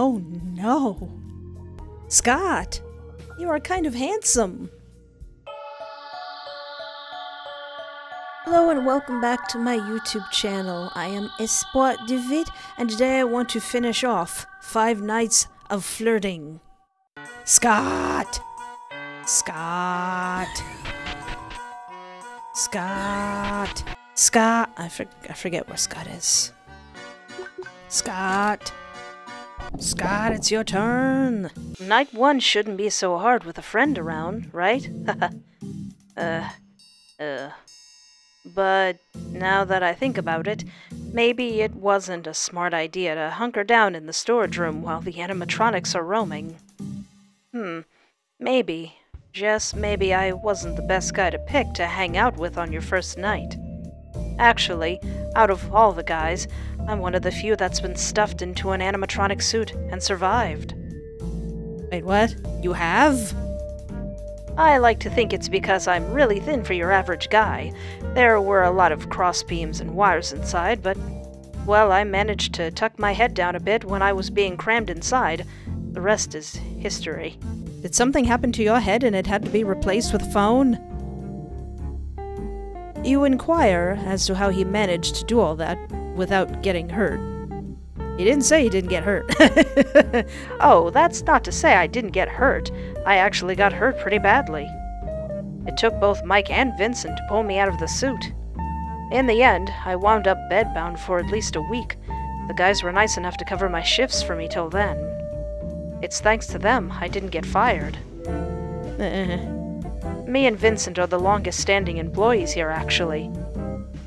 Oh no! Scott! You are kind of handsome! Hello and welcome back to my YouTube channel. I am Espoir du Vide, and today I want to finish off Five Nights of Flirting. Scott! Scott! Scott! Scott! I forget where Scott is. Scott! Scott, it's your turn! Night one shouldn't be so hard with a friend around, right? But now that I think about it, maybe it wasn't a smart idea to hunker down in the storage room while the animatronics are roaming. Maybe. Just maybe I wasn't the best guy to pick to hang out with on your first night. Actually, out of all the guys, I'm one of the few that's been stuffed into an animatronic suit and survived. Wait, what? You have? I like to think it's because I'm really thin for your average guy. There were a lot of cross beams and wires inside, but... well, I managed to tuck my head down a bit when I was being crammed inside. The rest is history. Did something happen to your head and it had to be replaced with phone? You inquire as to how he managed to do all that without getting hurt. He didn't say he didn't get hurt. Oh, that's not to say I didn't get hurt. I actually got hurt pretty badly. It took both Mike and Vincent to pull me out of the suit. In the end, I wound up bedbound for at least a week. The guys were nice enough to cover my shifts for me till then. It's thanks to them I didn't get fired. Me and Vincent are the longest-standing employees here, actually.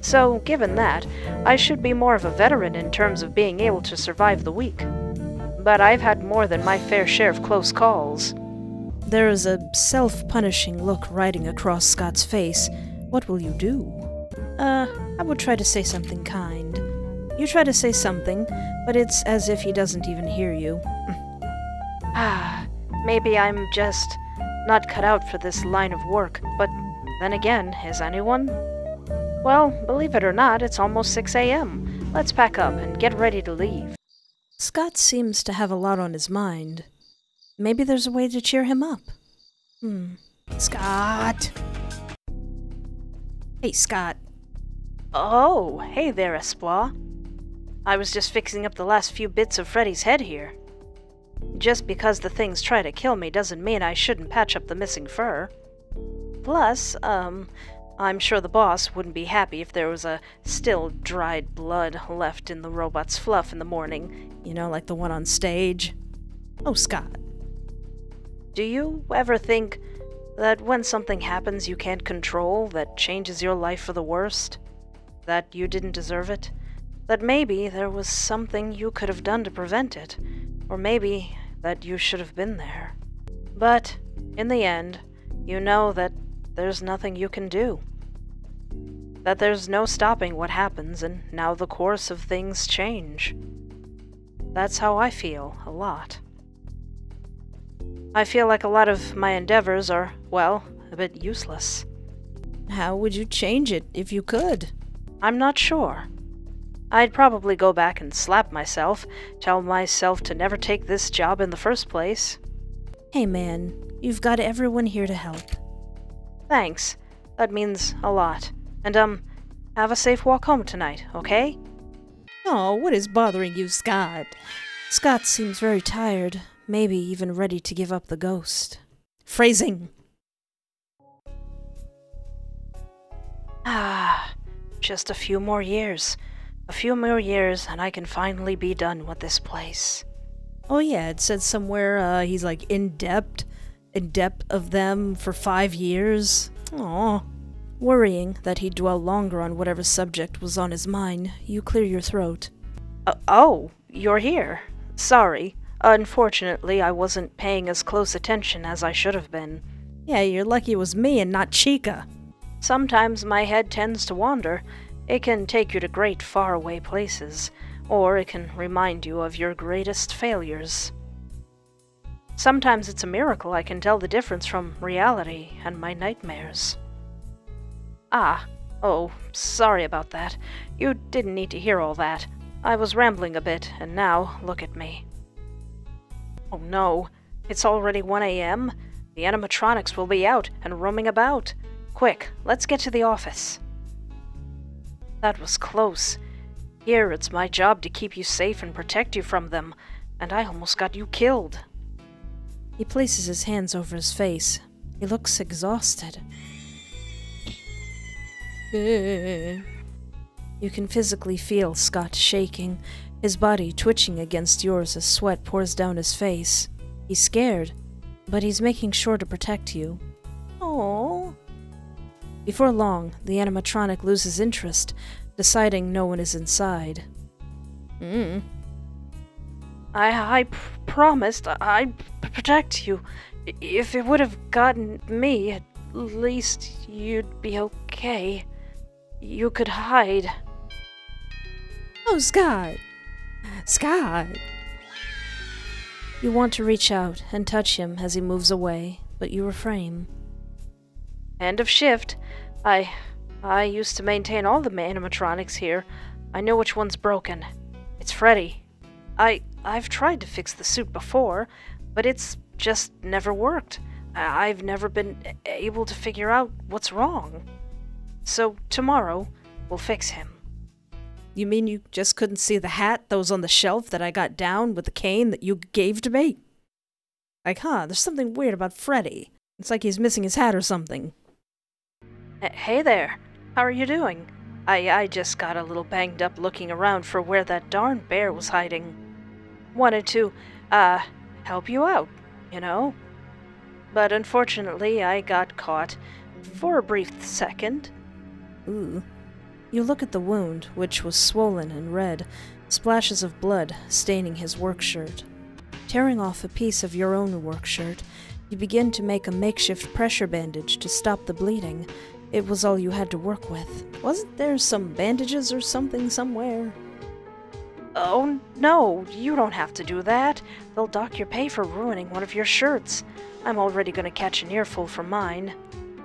So, given that, I should be more of a veteran in terms of being able to survive the week. But I've had more than my fair share of close calls. There is a self-punishing look riding across Scott's face. What will you do? I would try to say something kind. You try to say something, but it's as if he doesn't even hear you. Maybe I'm just... not cut out for this line of work, but then again, is anyone? Well, believe it or not, it's almost 6 a.m. Let's pack up and get ready to leave. Scott seems to have a lot on his mind. Maybe there's a way to cheer him up. Scott! Hey, Scott. Oh, hey there, Espoir. I was just fixing up the last few bits of Freddy's head here. Just because the things try to kill me doesn't mean I shouldn't patch up the missing fur. Plus, I'm sure the boss wouldn't be happy if there was a still dried blood left in the robot's fluff in the morning. You know, like the one on stage. Oh, Scott. Do you ever think that when something happens you can't control, that changes your life for the worst? That you didn't deserve it? That maybe there was something you could have done to prevent it? Or maybe that you should have been there. But, in the end, you know that there's nothing you can do. That there's no stopping what happens, and now the course of things change. That's how I feel, a lot. I feel like a lot of my endeavors are, well, a bit useless. How would you change it if you could? I'm not sure. I'd probably go back and slap myself, tell myself to never take this job in the first place. Hey man, you've got everyone here to help. Thanks. That means a lot. And have a safe walk home tonight, okay? Oh, what is bothering you, Scott? Scott seems very tired, maybe even ready to give up the ghost. Phrasing! Just a few more years. A few more years, and I can finally be done with this place. Oh yeah, it said somewhere he's like in debt of them for 5 years. Aww. Worrying that he'd dwell longer on whatever subject was on his mind, you clear your throat. Oh, you're here. Sorry. Unfortunately, I wasn't paying as close attention as I should have been. Yeah, you're lucky it was me and not Chica. Sometimes my head tends to wander. It can take you to great faraway places, or it can remind you of your greatest failures. Sometimes it's a miracle I can tell the difference from reality and my nightmares. Oh, sorry about that. You didn't need to hear all that. I was rambling a bit, and now look at me. Oh no, it's already 1 a.m. The animatronics will be out and roaming about. Quick, let's get to the office. That was close. Here, it's my job to keep you safe and protect you from them, and I almost got you killed. He places his hands over his face. He looks exhausted. You can physically feel Scott shaking, his body twitching against yours as sweat pours down his face. He's scared, but he's making sure to protect you. Aww. Before long, the animatronic loses interest, deciding no one is inside. I promised I'd protect you. If it would have gotten me, at least you'd be okay. You could hide. Oh, Scott! Scott! You want to reach out and touch him as he moves away, but you refrain. End of shift. I used to maintain all the animatronics here. I know which one's broken. It's Freddy. I've tried to fix the suit before, but it's just never worked. I've never been able to figure out what's wrong. So tomorrow, we'll fix him. You mean you just couldn't see the hat that was on the shelf that I got down with the cane that you gave to me? Like, huh, there's something weird about Freddy. It's like he's missing his hat or something. Hey there, how are you doing? I just got a little banged up looking around for where that darn bear was hiding. Wanted to, help you out, you know? But unfortunately, I got caught for a brief second. Ooh. You look at the wound, which was swollen and red, splashes of blood staining his work shirt. Tearing off a piece of your own work shirt, you begin to make a makeshift pressure bandage to stop the bleeding. It was all you had to work with. Wasn't there some bandages or something somewhere? Oh, no, you don't have to do that. They'll dock your pay for ruining one of your shirts. I'm already gonna catch an earful for mine.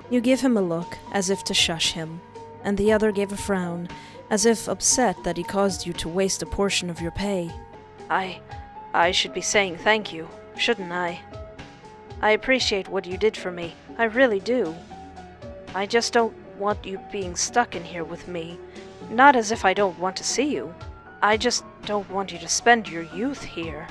You give him a look, as if to shush him, and the other gave a frown, as if upset that he caused you to waste a portion of your pay. I should be saying thank you, shouldn't I? I appreciate what you did for me, I really do. I just don't want you being stuck in here with me. Not as if I don't want to see you. I just don't want you to spend your youth here.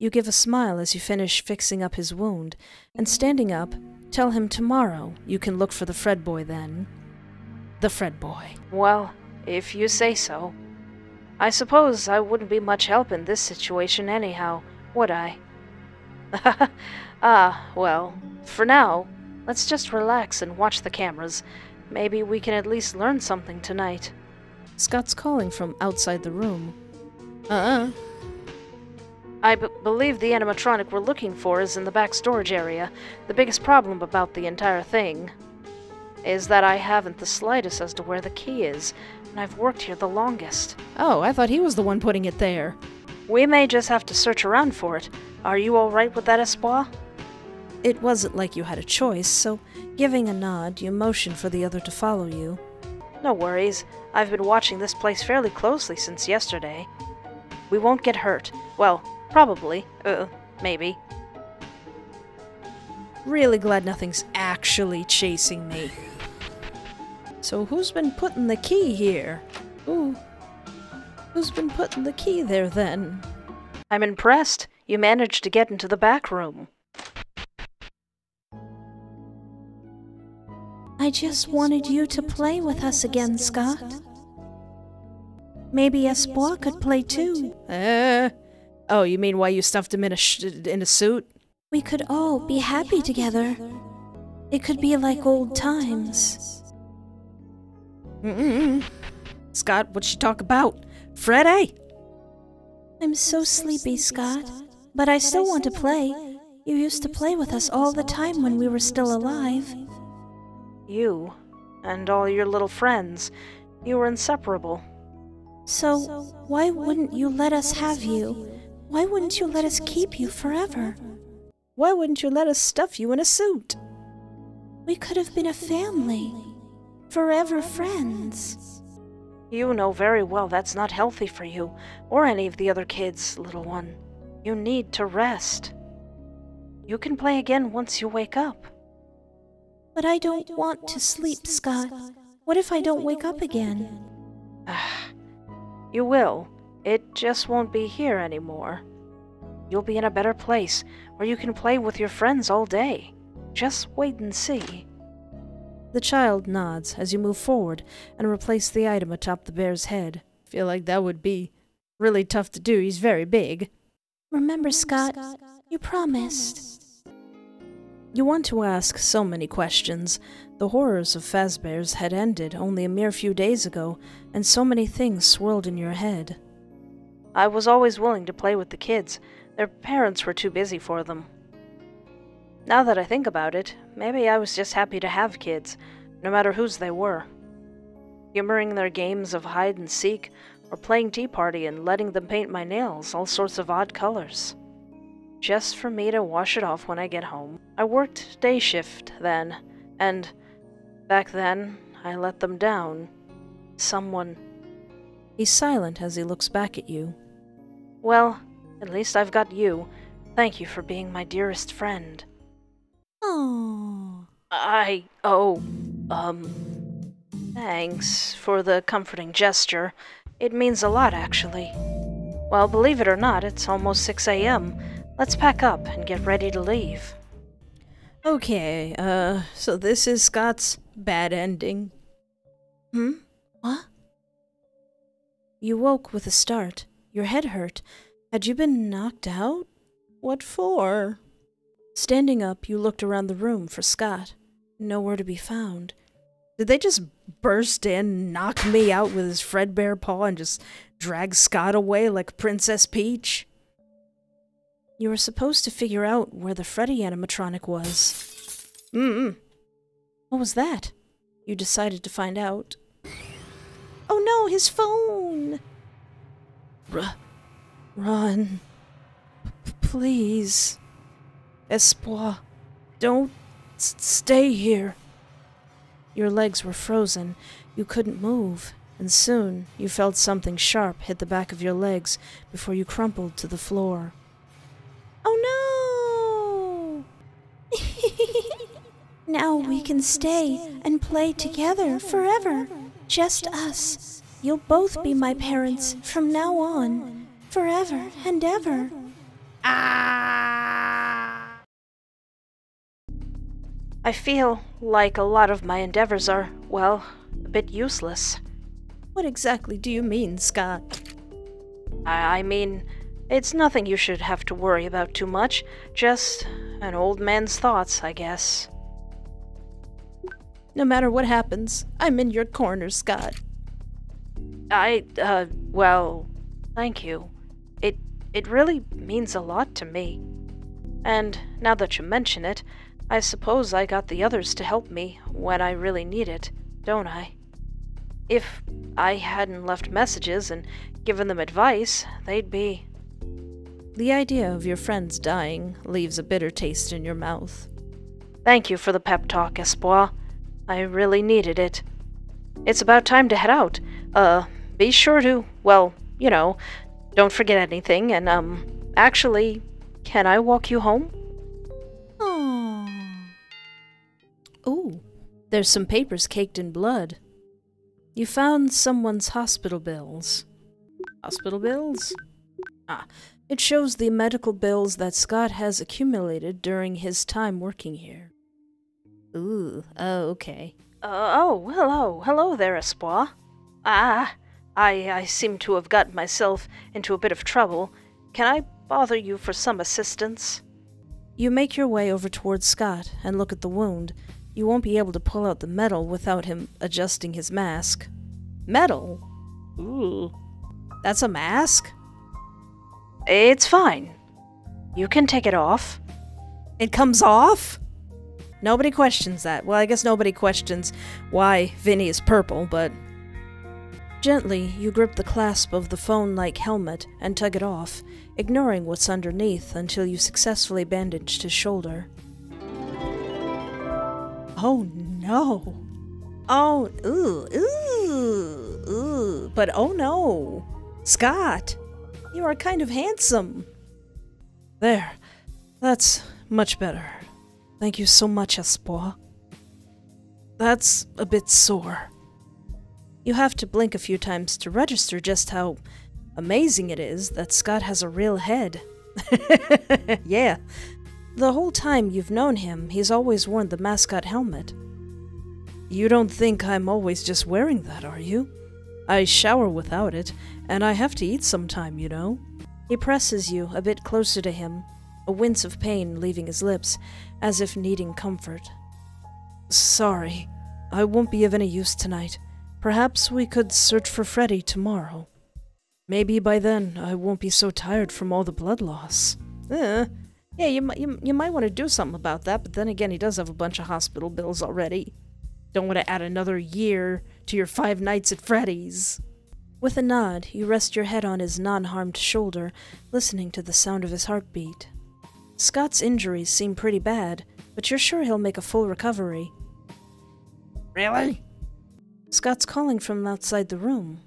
You give a smile as you finish fixing up his wound, and standing up, tell him tomorrow you can look for the Fred boy then. The Fred boy. Well, if you say so. I suppose I wouldn't be much help in this situation anyhow, would I? Well, for now, let's just relax and watch the cameras. Maybe we can at least learn something tonight. Scott's calling from outside the room. I believe the animatronic we're looking for is in the back storage area. The biggest problem about the entire thing is that I haven't the slightest as to where the key is, and I've worked here the longest. Oh, I thought he was the one putting it there. We may just have to search around for it. Are you alright with that, Espoir? It wasn't like you had a choice, so giving a nod, you motion for the other to follow you. No worries. I've been watching this place fairly closely since yesterday. We won't get hurt. Well, probably. Maybe. Really glad nothing's actually chasing me. So who's been putting the key here? Ooh. Who's been putting the key there, then? I'm impressed. You managed to get into the back room. I just wanted you to play with us again, Scott. Maybe Espoir could play too. Oh, you mean why you stuffed him in a suit? We could all be happy together. It could be like old times. Scott, what'd she talk about? Freddy! I'm so sleepy, Scott, but I still want to play. You used to play with us all the time when we were still alive. You, and all your little friends, you were inseparable. So, why wouldn't you let us have you? Why wouldn't you let us keep you forever? Why wouldn't you let us stuff you in a suit? We could have been a family. Forever friends. You know very well that's not healthy for you, or any of the other kids, little one. You need to rest. You can play again once you wake up. But I don't want to sleep, Scott. What if I don't wake up again? You will. It just won't be here anymore. You'll be in a better place, where you can play with your friends all day. Just wait and see. The child nods as you move forward and replace the item atop the bear's head. I feel like that would be really tough to do. He's very big. Remember, Scott, you promised. You want to ask so many questions. The horrors of Fazbear's had ended only a mere few days ago, and so many things swirled in your head. I was always willing to play with the kids. Their parents were too busy for them. Now that I think about it, maybe I was just happy to have kids, no matter whose they were. Humoring their games of hide and seek, or playing tea party and letting them paint my nails all sorts of odd colors. Just for me to wash it off when I get home. I worked day shift then, and back then, I let them down. Someone. He's silent as he looks back at you. Well, at least I've got you. Thank you for being my dearest friend. Oh. Thanks for the comforting gesture. It means a lot, actually. Well, believe it or not, it's almost 6 a.m. Let's pack up and get ready to leave. Okay, so this is Scott's bad ending. Hmm? What? You woke with a start. Your head hurt. Had you been knocked out? What for? Standing up, you looked around the room for Scott. Nowhere to be found. Did they just burst in, knock me out with his Fredbear paw, and just drag Scott away like Princess Peach? You were supposed to figure out where the Freddy animatronic was. What was that? You decided to find out. Oh no, his phone! Run. Please. Espoir, don't stay here. Your legs were frozen, you couldn't move, and soon you felt something sharp hit the back of your legs before you crumpled to the floor. Oh no! Now we can stay and play together forever. Just us. You'll both be my parents from now on, forever and ever. I feel like a lot of my endeavors are, well, a bit useless. What exactly do you mean, Scott? I mean, it's nothing you should have to worry about too much. Just an old man's thoughts, I guess. No matter what happens, I'm in your corner, Scott. Well, thank you. It really means a lot to me. And now that you mention it, I suppose I got the others to help me when I really need it, don't I? If I hadn't left messages and given them advice, they'd be... The idea of your friends dying leaves a bitter taste in your mouth. Thank you for the pep talk, Espoir. I really needed it. It's about time to head out. Be sure to, well, you know, don't forget anything, and, actually, can I walk you home? Ooh, there's some papers caked in blood. You found someone's hospital bills. Hospital bills? It shows the medical bills that Scott has accumulated during his time working here. Ooh, okay. Hello there, Espoir. I seem to have gotten myself into a bit of trouble. Can I bother you for some assistance? You make your way over towards Scott and look at the wound. You won't be able to pull out the metal without him adjusting his mask. Metal? Ooh. That's a mask? It's fine. You can take it off. It comes off? Nobody questions that. Well, I guess nobody questions why Vinny is purple, but... Gently, you grip the clasp of the phone-like helmet and tug it off, ignoring what's underneath until you successfully bandaged his shoulder. Oh no! Oh, ooh, but oh no! Scott, you are kind of handsome! There. That's much better. Thank you so much, Espoir. That's a bit sore. You have to blink a few times to register just how amazing it is that Scott has a real head. Yeah. The whole time you've known him, he's always worn the mascot helmet. You don't think I'm always just wearing that, are you? I shower without it, and I have to eat sometime, you know. He presses you a bit closer to him, a wince of pain leaving his lips, as if needing comfort. Sorry, I won't be of any use tonight. Perhaps we could search for Freddy tomorrow. Maybe by then I won't be so tired from all the blood loss. Yeah, you might want to do something about that, but then again, he does have a bunch of hospital bills already. Don't want to add another year to your Five Nights at Freddy's. With a nod, you rest your head on his non-harmed shoulder, listening to the sound of his heartbeat. Scott's injuries seem pretty bad, but you're sure he'll make a full recovery. Really? Scott's calling from outside the room.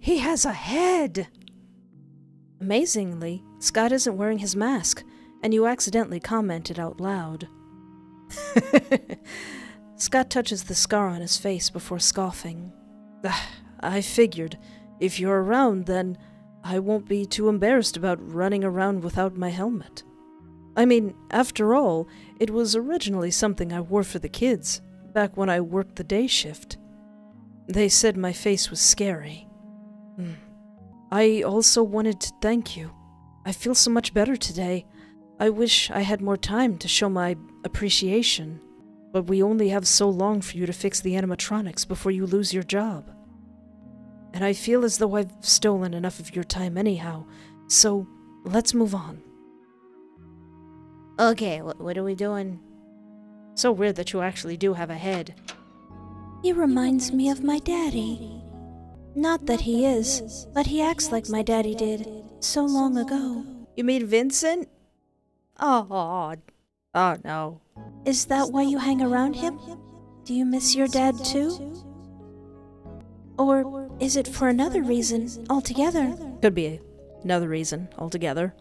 He has a head! Amazingly, Scott isn't wearing his mask, and you accidentally commented out loud. Scott touches the scar on his face before scoffing. I figured, if you're around, then I won't be too embarrassed about running around without my helmet. I mean, after all, it was originally something I wore for the kids, back when I worked the day shift. They said my face was scary. I also wanted to thank you. I feel so much better today. I wish I had more time to show my appreciation, but we only have so long for you to fix the animatronics before you lose your job. And I feel as though I've stolen enough of your time anyhow, so let's move on. Okay, what are we doing? So weird that you actually do have a head. He reminds me of my daddy. Not that he is, but he acts like my daddy did, so long ago. You mean Vincent? Oh no. Is that why you hang around him? Do you miss your dad too? Or is it for another reason altogether? Could be another reason altogether.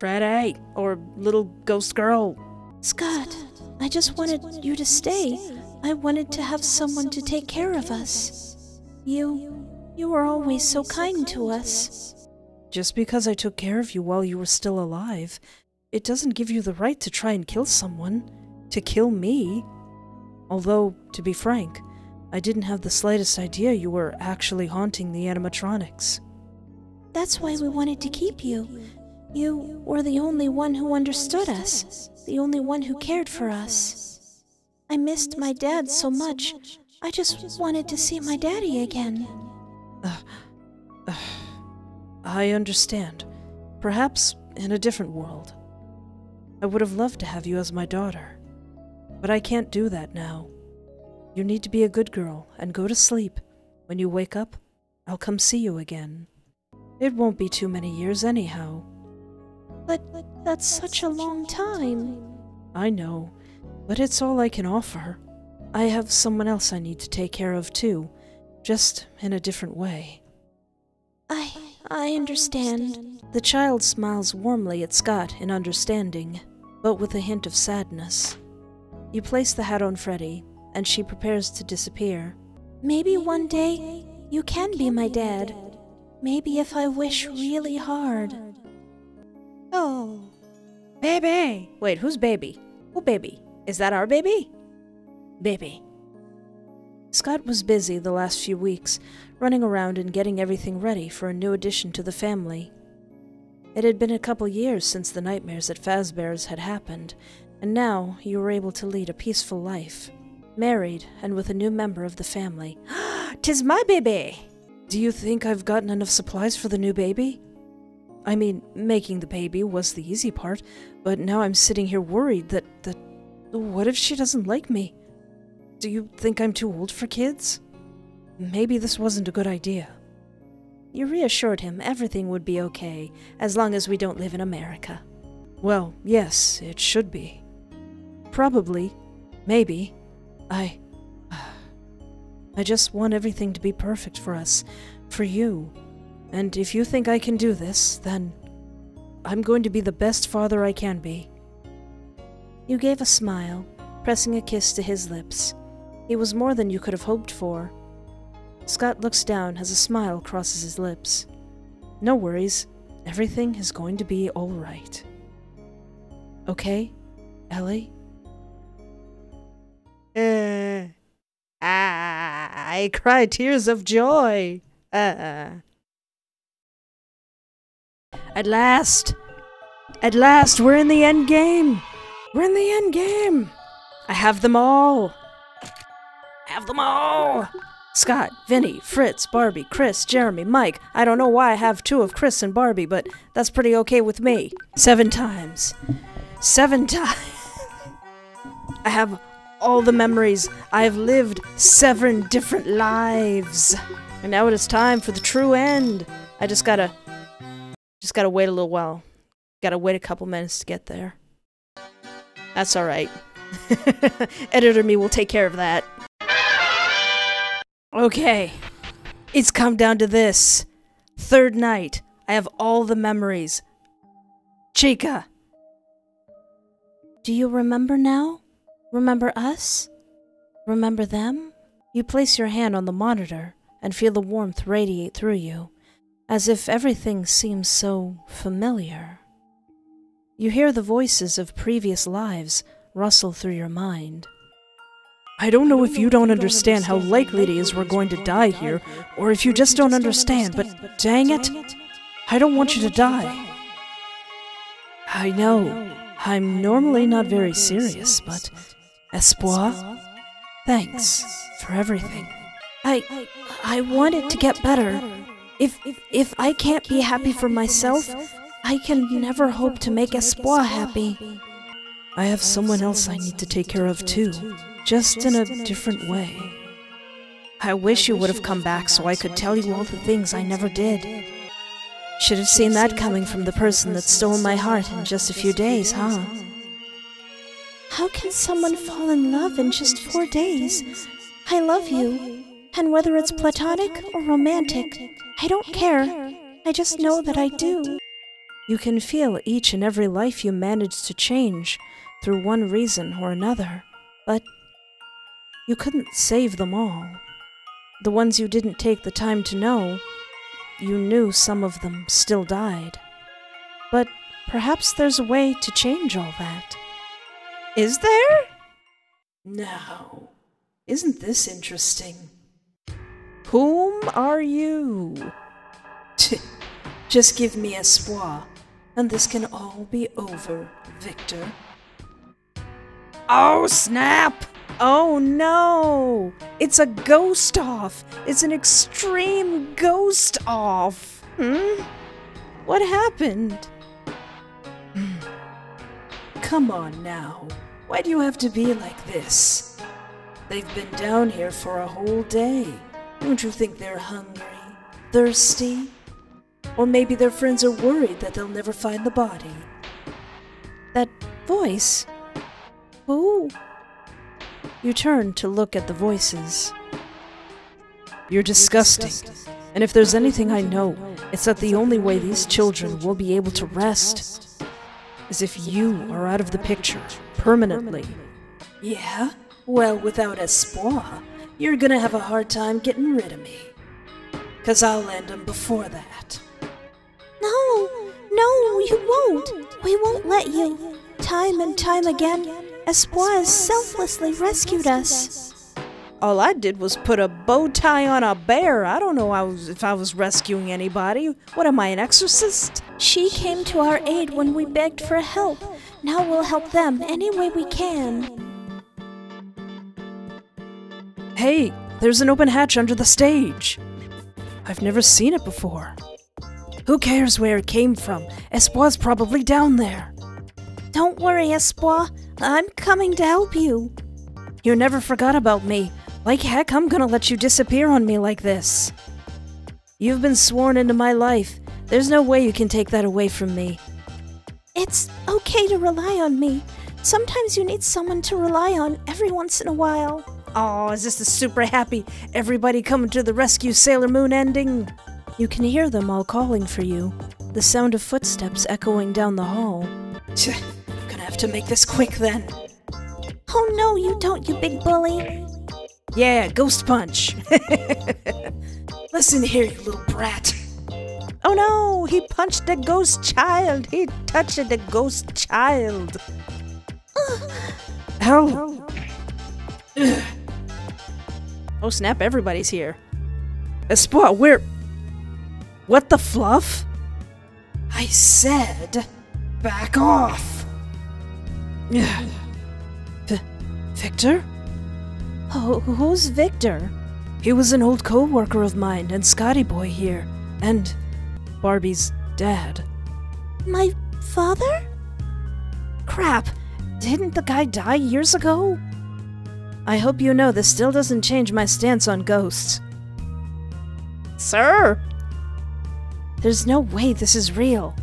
Freddy, or little ghost girl. Scott, I just wanted you to stay. I wanted to have someone to take care of us. You were always so kind to us. Just because I took care of you while you were still alive, it doesn't give you the right to try and kill someone. To kill me. Although, to be frank, I didn't have the slightest idea you were actually haunting the animatronics. That's why we wanted to keep you. You were the only one who understood us. The only one who cared for us. I missed my dad so much. I just wanted to see my daddy again. I understand. Perhaps in a different world. I would have loved to have you as my daughter. But I can't do that now. You need to be a good girl and go to sleep. When you wake up, I'll come see you again. It won't be too many years anyhow. But that's such a long time. I know. But it's all I can offer. I have someone else I need to take care of too, just in a different way. I understand. The child smiles warmly at Scott in understanding, but with a hint of sadness. You place the hat on Freddy, and she prepares to disappear. Maybe one day you can be my dad. Maybe if I wish really hard. Oh. Baby! Wait, who's baby? Who baby? Is that our baby? Baby. Scott was busy the last few weeks, running around and getting everything ready for a new addition to the family. It had been a couple years since the nightmares at Fazbear's had happened, and now you were able to lead a peaceful life, married and with a new member of the family. 'Tis my baby! Do you think I've gotten enough supplies for the new baby? I mean, making the baby was the easy part, but now I'm sitting here worried that what if she doesn't like me? Do you think I'm too old for kids? Maybe this wasn't a good idea. You reassured him everything would be okay, as long as we don't live in America. Well, yes, it should be. Probably. Maybe. I just want everything to be perfect for us. For you. And if you think I can do this, then I'm going to be the best father I can be. You gave a smile, pressing a kiss to his lips. It was more than you could have hoped for. Scott looks down as a smile crosses his lips. No worries. Everything is going to be all right. Okay, Ellie? I cry tears of joy. At last, we're in the end game. We're in the end game. I have them all. Scott, Vinny, Fritz, Barbie, Chris, Jeremy, Mike. I don't know why I have two of Chris and Barbie, but that's pretty okay with me. 7 times. 7 times. I have all the memories. I have lived 7 different lives. And now it is time for the true end. I just gotta wait a little while. Gotta wait a couple minutes to get there. That's alright. Editor me will take care of that. Okay, it's come down to this. 3rd night. I have all the memories. Chica! Do you remember now? Remember us? Remember them? You place your hand on the monitor and feel the warmth radiate through you, as if everything seems so familiar. You hear the voices of previous lives rustle through your mind. I don't know if you don't understand how likely it is we're going to die here, or if you just don't understand, but dang it, I don't want you to die. I know, I'm normally not very serious, but Espoir, thanks for everything. I want it to get better. If I can't be happy for myself, I can never hope to make Espoir happy. I have someone else I need to take care of too. Just in a different way. I wish you would have come back so I could tell you all the things I never did. Should have seen that coming from the person that stole my heart in just a few days, huh? How can someone fall in love in just 4 days? I love you, and whether it's platonic or romantic, I don't care. I just know that I do. You can feel each and every life you managed to change through one reason or another, but you couldn't save them all. The ones you didn't take the time to know, you knew some of them still died. But perhaps there's a way to change all that. Is there? No. Isn't this interesting? Whom are you? Just give me Espoir, and this can all be over, Victor. Oh, snap! Oh, no! It's a ghost-off! It's an extreme ghost-off! Hmm? What happened? Come on, now. Why do you have to be like this? They've been down here for a whole day. Don't you think they're hungry? Thirsty? Or maybe their friends are worried that they'll never find the body. That voice... Who? You turn to look at the voices. You're disgusting. And if there's anything I know, it's that the only way these children will be able to rest is if you are out of the picture, permanently. Yeah? Well, without Espoir, you're gonna have a hard time getting rid of me. 'Cause I'll end them before that. No! No, you won't! We won't let you. Time and time again, Espoir has selflessly rescued us. All I did was put a bow tie on a bear. I don't know if I was rescuing anybody. What am I, an exorcist? She came to our aid when we begged for help. Now we'll help them any way we can. Hey, there's an open hatch under the stage. I've never seen it before. Who cares where it came from? Espoir's probably down there. Don't worry, Espoir. I'm coming to help you. You never forgot about me. Like heck, I'm gonna let you disappear on me like this. You've been sworn into my life. There's no way you can take that away from me. It's okay to rely on me. Sometimes you need someone to rely on every once in a while. Aw, is this the super happy, everybody coming to the rescue Sailor Moon ending? You can hear them all calling for you, the sound of footsteps echoing down the hall. Gonna have to make this quick then. Oh no, you don't, you big bully! Yeah, ghost punch! Listen here, you little brat! Oh no, he punched the ghost child! He touched the ghost child! Ow! Ugh. Oh snap, everybody's here. Espoir, where? What the fluff? I said, back off! Victor? Who's Victor? He was an old co-worker of mine, and Scotty Boy here, and Barbie's dad. My father? Crap, didn't the guy die years ago? I hope you know this still doesn't change my stance on ghosts. Sir! There's no way this is real.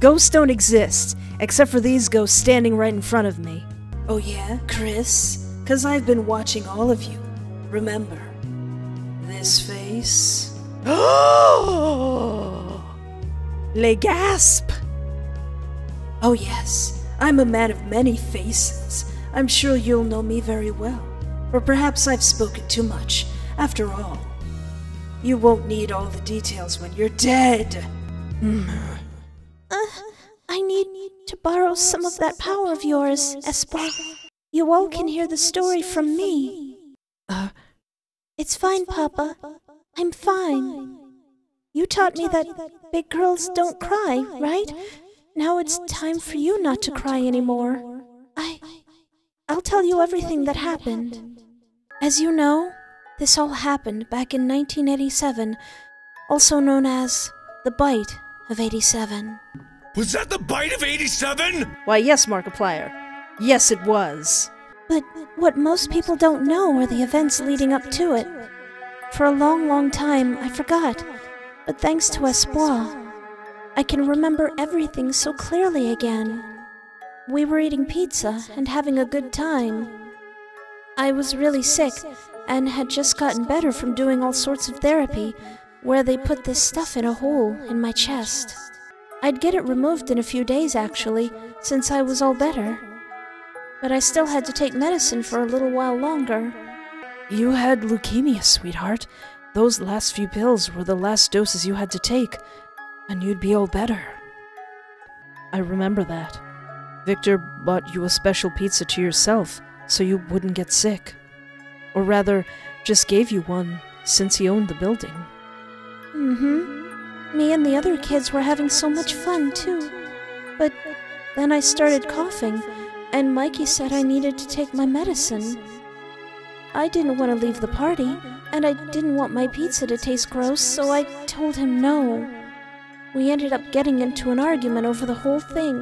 Ghosts don't exist, except for these ghosts standing right in front of me. Oh yeah, Chris? 'Cause I've been watching all of you. Remember, this face... Les gasps! Oh yes, I'm a man of many faces. I'm sure you'll know me very well. Or perhaps I've spoken too much, after all. You won't need all the details when you're dead! I need to borrow some of that power of yours, Espoir. You all can hear the story from me. It's fine, Papa. I'm fine. You taught me that big girls don't cry, right? Now it's time for you not to cry anymore. I'll tell you everything that happened. As you know, this all happened back in 1987, also known as the Bite of '87. Was that the Bite of '87?! Why yes, Markiplier. Yes, it was. But what most people don't know are the events leading up to it. For a long, long time, I forgot. But thanks to Espoir, I can remember everything so clearly again. We were eating pizza and having a good time. I was really sick, and had just gotten better from doing all sorts of therapy, where they put this stuff in a hole in my chest. I'd get it removed in a few days, actually, since I was all better. But I still had to take medicine for a little while longer. You had leukemia, sweetheart. Those last few pills were the last doses you had to take, and you'd be all better. I remember that. Victor bought you a special pizza to yourself, so you wouldn't get sick. Or rather, just gave you one, since he owned the building. Me and the other kids were having so much fun, too. But then I started coughing, and Mikey said I needed to take my medicine. I didn't want to leave the party, and I didn't want my pizza to taste gross, so I told him no. We ended up getting into an argument over the whole thing.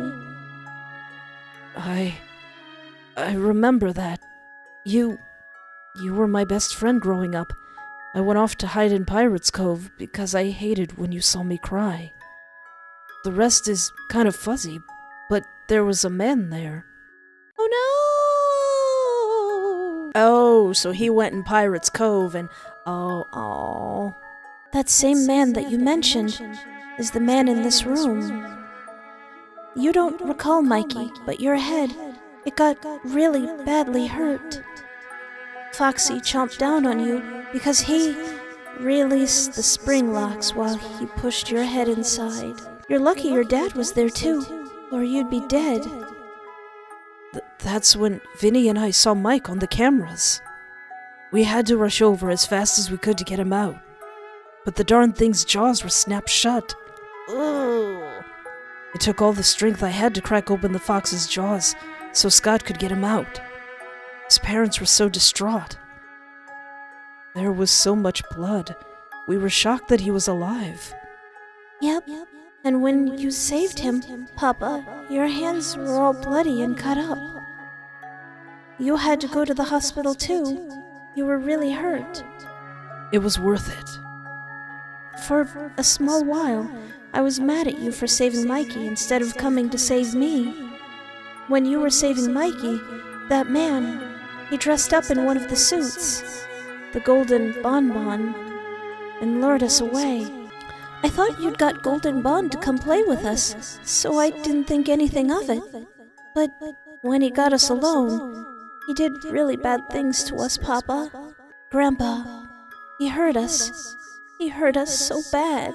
I remember that. You were my best friend growing up. I went off to hide in Pirate's Cove because I hated when you saw me cry. The rest is kind of fuzzy, but there was a man there. Oh no! Oh, so he went in Pirate's Cove and... Oh. That same man that you mentioned is the man in this room. You don't recall, Mikey, but your head, it got really badly hurt. Foxy chomped down on you because he released the spring locks while he pushed your head inside. You're lucky your dad was there too, or you'd be dead. That's when Vinny and I saw Mike on the cameras. We had to rush over as fast as we could to get him out. But the darn thing's jaws were snapped shut. Ugh. It took all the strength I had to crack open the fox's jaws so Scott could get him out. His parents were so distraught. There was so much blood. We were shocked that he was alive. Yep. And when you saved him, Papa, your hands were all bloody and cut up. You had to go to the hospital too. You were really hurt. It was worth it. For a small while, I was mad at you for saving Mikey instead of coming to save me. When you were saving Mikey, that man... He dressed up in one of the suits, the Golden Bonbon, and lured us away. I thought you'd got Golden Bonbon to come play with us, so I didn't think anything of it. But when he got us alone, he did really bad things to us, Papa. Grandpa, he hurt us. He hurt us so bad.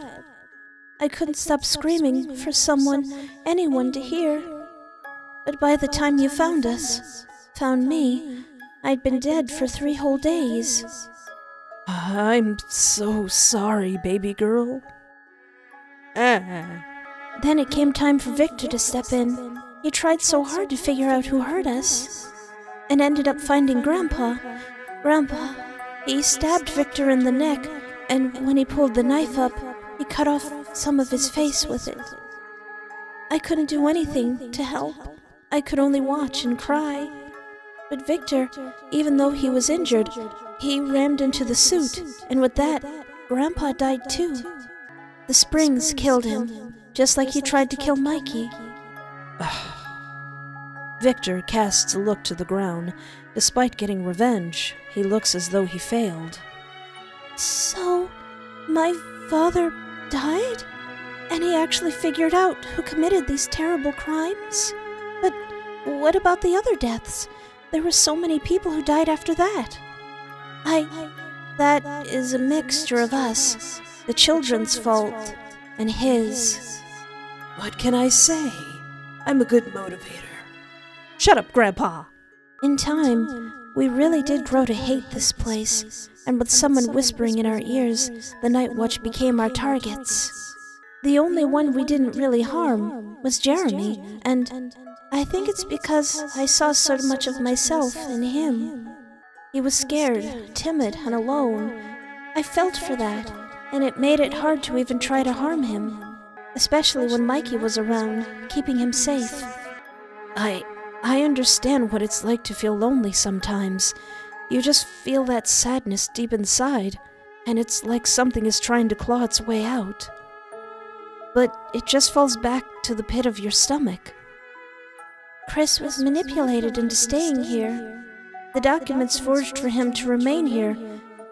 I couldn't stop screaming for someone, anyone to hear. But by the time you found us, found me, I'd been dead for 3 whole days. I'm so sorry, baby girl. Then it came time for Victor to step in. He tried so hard to figure out who hurt us, and ended up finding Grandpa. Grandpa, he stabbed Victor in the neck, and when he pulled the knife up, he cut off some of his face with it. I couldn't do anything to help. I could only watch and cry. But Victor, even though he was injured, he rammed into the suit, and with that, Grandpa died too. The springs killed him, just like he tried to kill Mikey. Victor casts a look to the ground. Despite getting revenge, he looks as though he failed. So, my father died? And he actually figured out who committed these terrible crimes? But what about the other deaths? There were so many people who died after that. That is a mixture of us, the children's fault, and his. What can I say? I'm a good motivator. Shut up, Grandpa! In time, we really did grow to hate this place, and with someone whispering in our ears, the Night Watch became our targets. The only one we didn't really harm was Jeremy, and I think it's because I saw so much of myself in him. He was scared, timid, and alone. I felt for that, and it made it hard to even try to harm him, especially when Mikey was around, keeping him safe. I understand what it's like to feel lonely sometimes. You just feel that sadness deep inside, and it's like something is trying to claw its way out. But it just falls back to the pit of your stomach. Chris was manipulated into staying here. The documents forged for him to remain here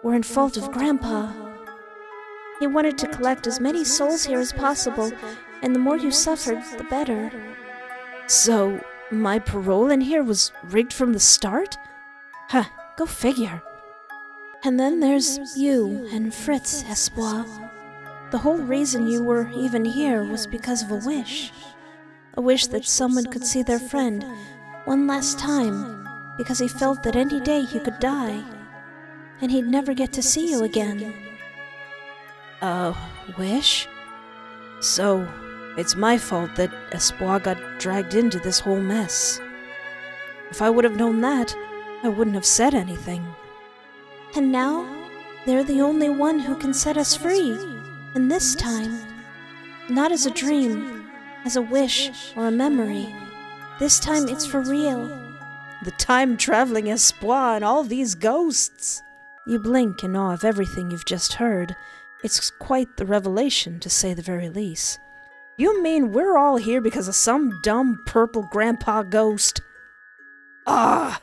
were in fault of Grandpa. He wanted to collect as many souls here as possible, and the more you suffered, the better. So, my parole in here was rigged from the start? Huh, go figure. And then there's you and Fritz, Espoir. The whole reason you were even here was because of a wish. A wish that someone could see their friend one last time, because he felt that any day he could die, and he'd never get to see you again. A wish? So, it's my fault that Espoir got dragged into this whole mess. If I would have known that, I wouldn't have said anything. And now, they're the only one who can set us free, and this time, not as a dream, as a wish or a memory. This time it's for real. The time-traveling Espoir and all these ghosts! You blink in awe of everything you've just heard. It's quite the revelation, to say the very least. You mean we're all here because of some dumb purple grandpa ghost? Ah!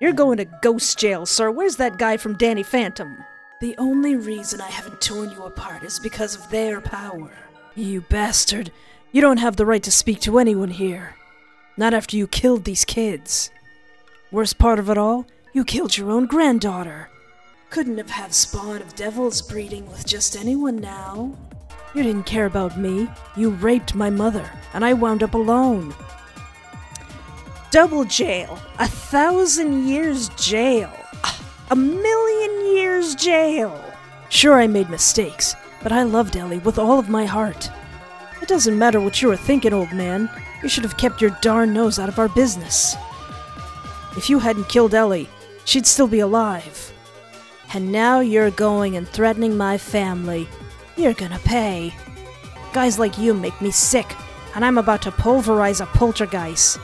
You're going to ghost jail, sir. Where's that guy from Danny Phantom? The only reason I haven't torn you apart is because of their power. You bastard! You don't have the right to speak to anyone here. Not after you killed these kids. Worst part of it all, you killed your own granddaughter. Couldn't have had spawn of devils breeding with just anyone now. You didn't care about me. You raped my mother, and I wound up alone. Double jail. 1,000 years jail. 1,000,000 years jail. Sure, I made mistakes, but I loved Ellie with all of my heart. It doesn't matter what you were thinking, old man. You should have kept your darn nose out of our business. If you hadn't killed Ellie, she'd still be alive. And now you're going and threatening my family. You're gonna pay. Guys like you make me sick, and I'm about to pulverize a poltergeist.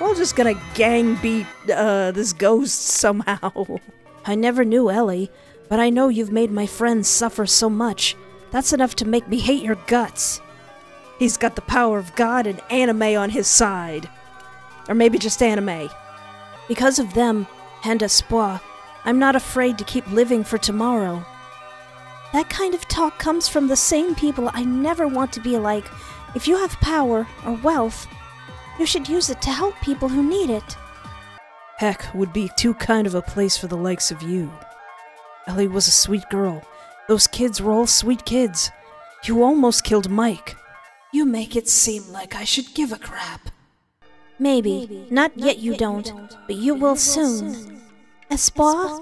We're just gonna gang beat this ghost somehow. I never knew Ellie, but I know you've made my friends suffer so much. That's enough to make me hate your guts. He's got the power of God and anime on his side. Or maybe just anime. Because of them, and Espoir, I'm not afraid to keep living for tomorrow. That kind of talk comes from the same people I never want to be like. If you have power or wealth, you should use it to help people who need it. Heck, would be too kind of a place for the likes of you. Ellie was a sweet girl. Those kids were all sweet kids. You almost killed Mike. You make it seem like I should give a crap. Maybe. Not yet you don't, but you will soon. Espoir?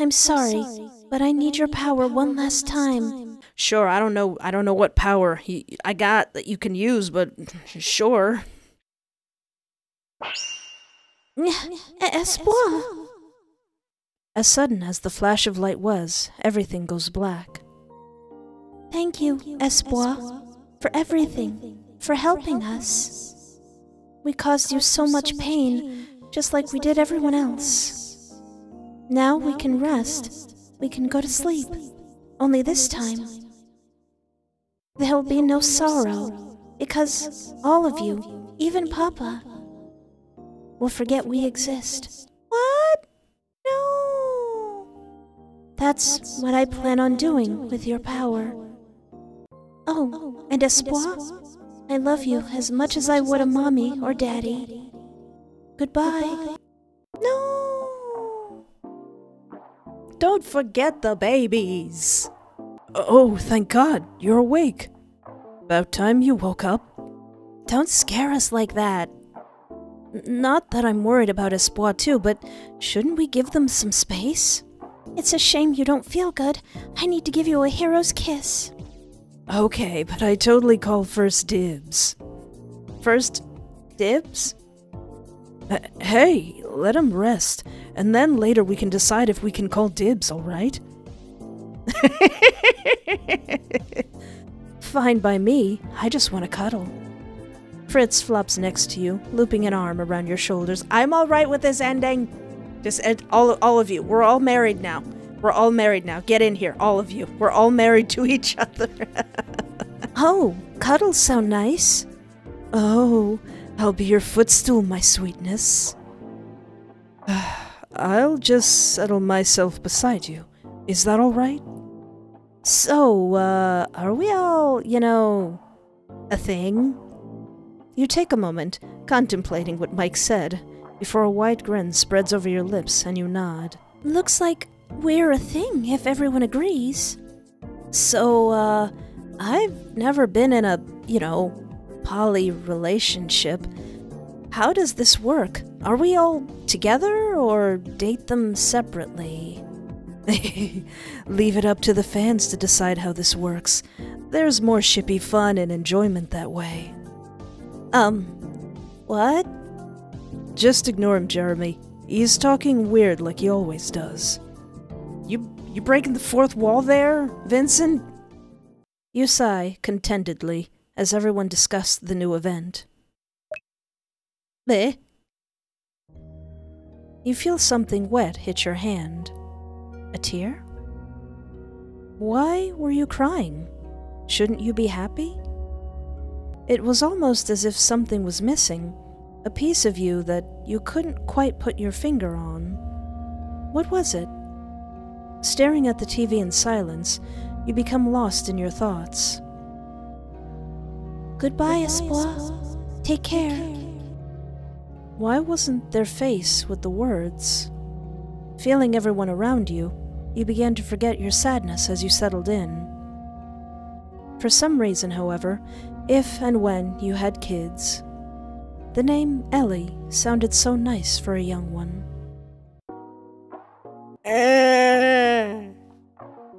I'm sorry, but I need your power one last time. Sure, I don't know what power I got that you can use, but sure. Espoir! As sudden as the flash of light was, everything goes black. Thank you, Espoir, for everything, for helping us. We caused you so much pain, just like we did everyone else. Now we can rest, we can go to sleep, only this time there'll be no sorrow, because all of you, even Papa, will forget we exist. What? No! That's what I plan on doing with your power. Oh, and Espoir, I love you as much as I would a mommy or daddy. Goodbye. No! Don't forget the babies! Oh, thank God, you're awake. About time you woke up. Don't scare us like that. Not that I'm worried about Espoir too, but shouldn't we give them some space? It's a shame you don't feel good. I need to give you a hero's kiss. Okay, but I totally call first dibs. First dibs? Hey, let them rest, and then later we can decide if we can call dibs, alright? Fine by me, I just want to cuddle. Fritz flops next to you, looping an arm around your shoulders. I'm all right with this ending. Just all of you. We're all married now. We're all married now. Get in here, all of you. We're all married to each other. Oh, cuddles sound nice. Oh, I'll be your footstool, my sweetness. I'll just settle myself beside you. Is that all right? So, are we all, you know, a thing? You take a moment, contemplating what Mike said, before a wide grin spreads over your lips and you nod. Looks like we're a thing, if everyone agrees. So, I've never been in a, you know, poly relationship. How does this work? Are we all together, or date them separately? Leave it up to the fans to decide how this works. There's more shippy fun and enjoyment that way. What? Just ignore him, Jeremy. He's talking weird like he always does. You breaking the fourth wall there, Vincent? You sigh, contentedly, as everyone discussed the new event. Bleh. You feel something wet hit your hand. A tear? Why were you crying? Shouldn't you be happy? It was almost as if something was missing, a piece of you that you couldn't quite put your finger on. What was it? Staring at the TV in silence, you become lost in your thoughts. Goodbye, Espoir. Take care. Why wasn't their face with the words? Feeling everyone around you, you began to forget your sadness as you settled in. For some reason, however, if and when you had kids, the name Ellie sounded so nice for a young one.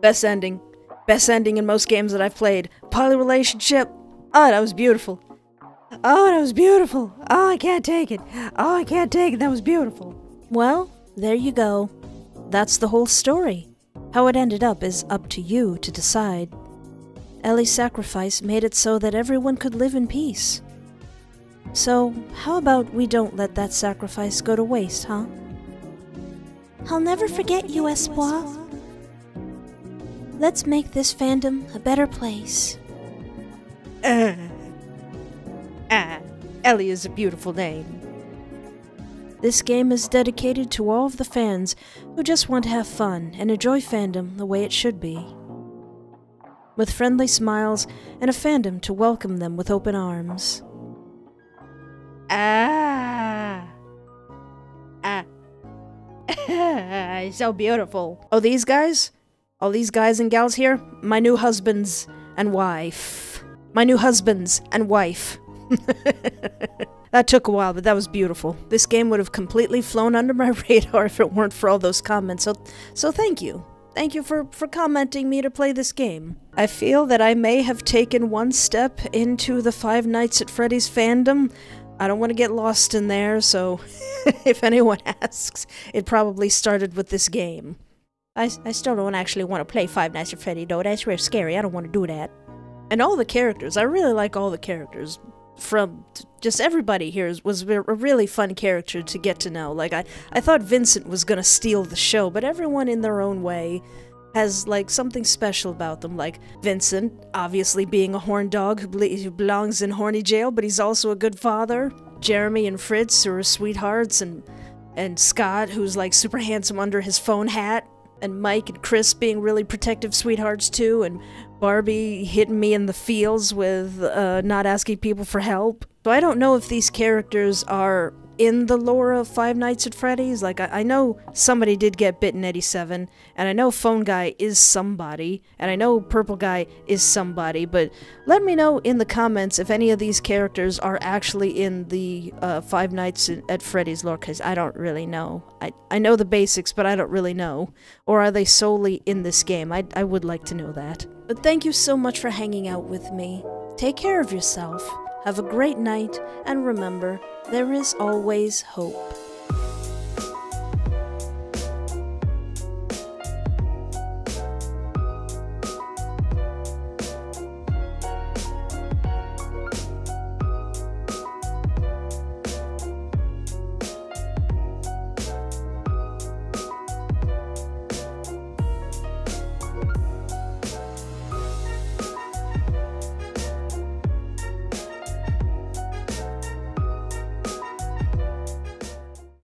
Best ending. Best ending in most games that I've played. Poly relationship. Oh, that was beautiful. Oh, that was beautiful. Oh, I can't take it. Oh, I can't take it. That was beautiful. Well, there you go. That's the whole story. How it ended up is up to you to decide. Ellie's sacrifice made it so that everyone could live in peace. So, how about we don't let that sacrifice go to waste, huh? I'll never forget you, Espoir. Let's make this fandom a better place. Ellie is a beautiful name. This game is dedicated to all of the fans who just want to have fun and enjoy fandom the way it should be. with friendly smiles and a fandom to welcome them with open arms. So beautiful. Oh, these guys? All these guys and gals here? My new husbands and wife. My new husbands and wife. That took a while, but that was beautiful. This game would have completely flown under my radar if it weren't for all those comments, so thank you. Thank you for commenting me to play this game. I feel that I may have taken one step into the Five Nights at Freddy's fandom. I don't want to get lost in there, so if anyone asks, it probably started with this game. I still don't actually want to play Five Nights at Freddy, though. That's real scary. I don't want to do that. And all the characters. I really like all the characters. From just everybody here was a really fun character to get to know. Like, I thought Vincent was gonna steal the show, but everyone in their own way has, like, something special about them. Like, Vincent, obviously being a horn dog who belongs in horny jail, but he's also a good father. Jeremy and Fritz, who are sweethearts, and Scott, who's, like, super handsome under his phone hat. And Mike and Chris being really protective sweethearts, too, and Barbie hitting me in the feels with not asking people for help. So I don't know if these characters are in the lore of Five Nights at Freddy's. Like, I know somebody did get bitten in '87, and I know Phone Guy is somebody, and I know Purple Guy is somebody, but let me know in the comments if any of these characters are actually in the Five Nights at Freddy's lore, because I don't really know. I know the basics, but I don't really know. Or are they solely in this game? I would like to know that. But thank you so much for hanging out with me. Take care of yourself. Have a great night, and remember, there is always hope.